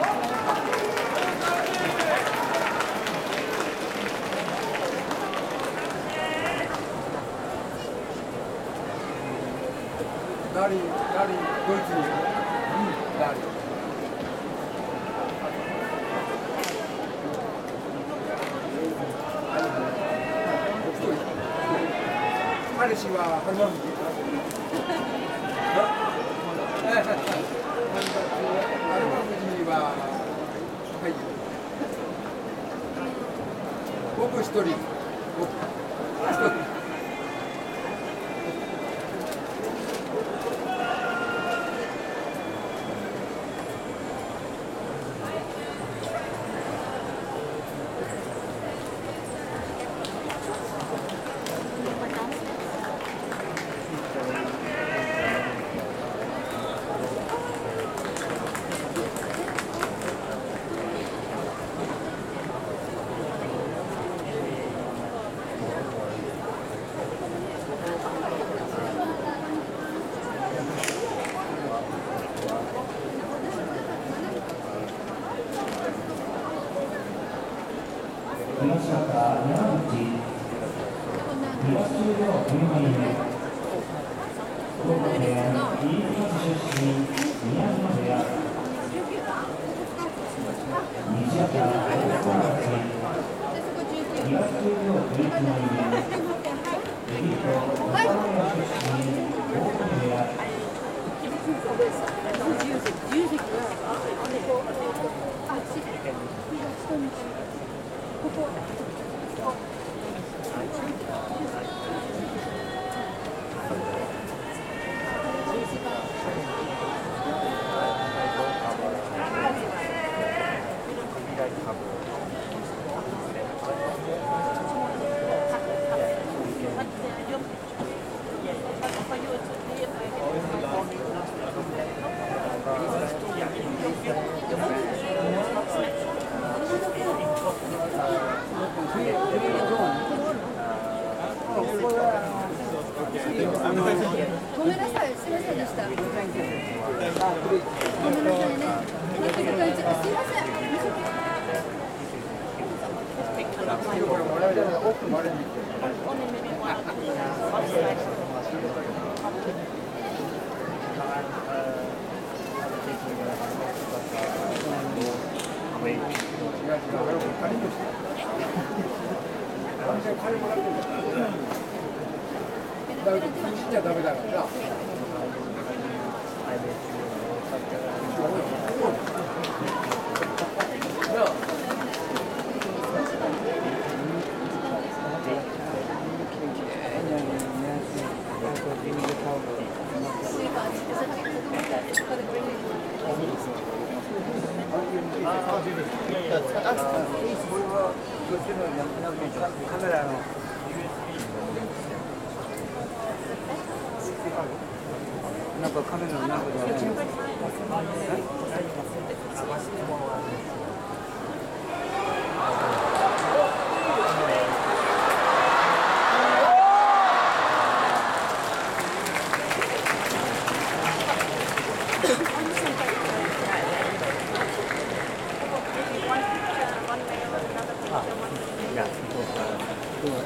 ただいまのお参りは、無理に、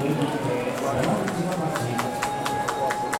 無理に、